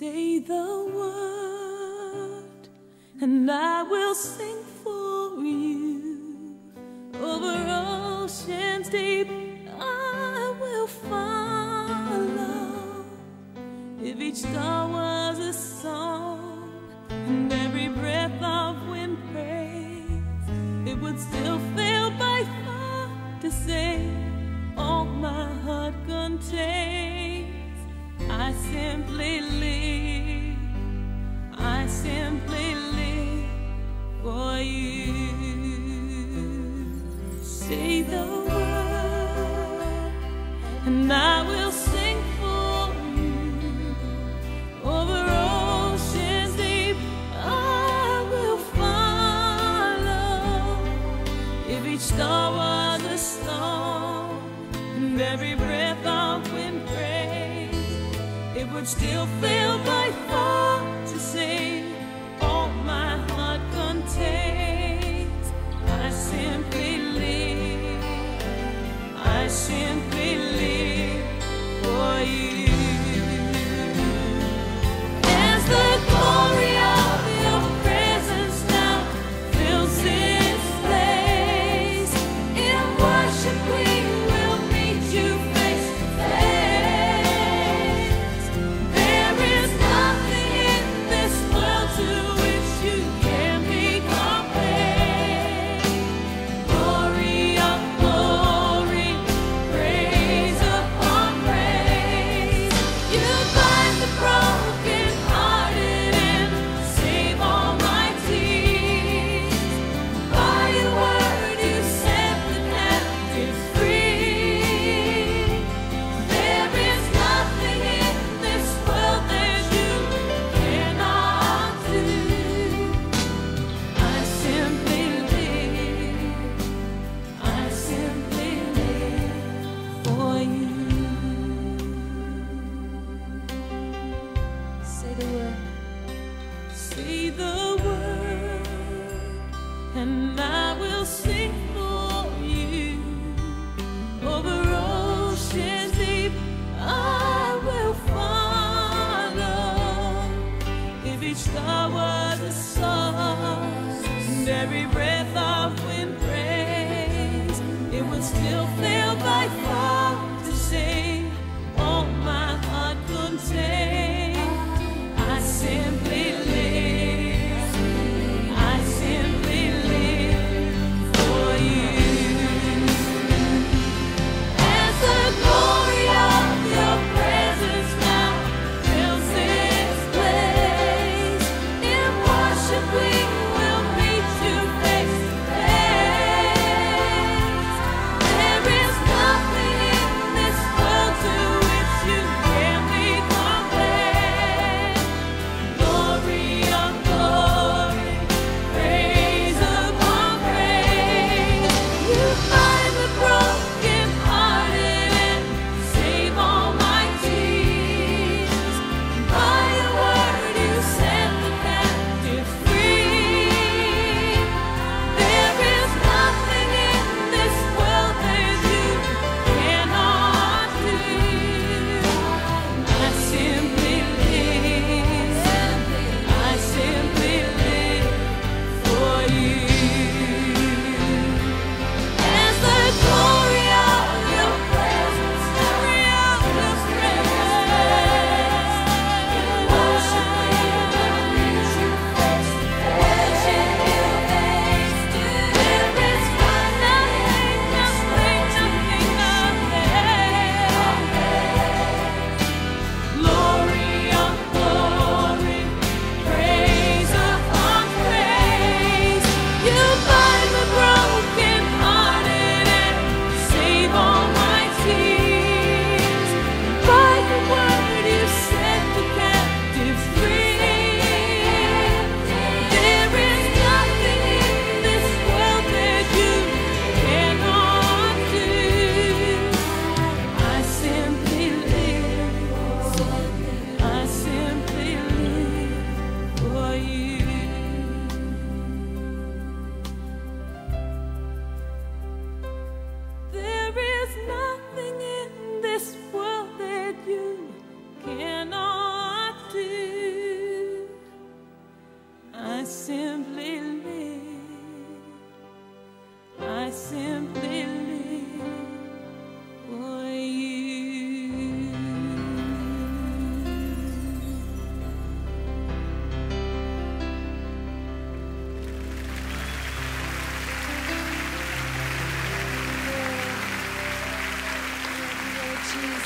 Say the word, and I will sing for you. Over oceans deep, I will follow. If each star was a song, and every breath of wind praise, it would still fail by far to say all my heart contains. I simply live, I simply live for you. Say the word, and I will sing for you. Over oceans deep, I will follow. If each star was a song, and every breath of wind praise, it would still fail by far to say all my heart contains. I simply live, I simply live for you. As the glory of your presence now fills this place, in worship we will meet you face to face. Nothing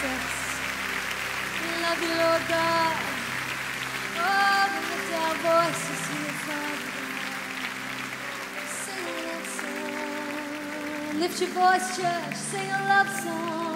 Jesus. We love you, Lord God. Oh, we lift our voices to you, Father. Sing a love song. Lift your voice, church. Sing a love song.